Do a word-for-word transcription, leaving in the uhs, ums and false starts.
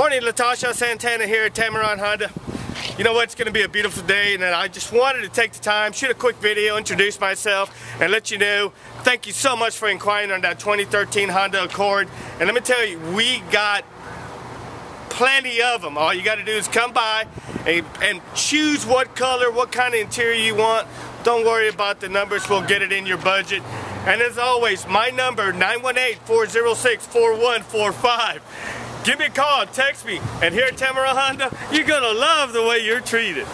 Morning, Latasha Santana here at Tameron Honda. You know what, it's going to be a beautiful day, and I just wanted to take the time, shoot a quick video, introduce myself, and let you know, thank you so much for inquiring on that twenty thirteen Honda Accord. And let me tell you, we got plenty of them. All you got to do is come by and, and choose what color, what kind of interior you want. Don't worry about the numbers, we'll get it in your budget. And as always, my number, nine one eight, four zero six, four one four five. Give me a call, text me, and here at Tameron Honda, you're going to love the way you're treated.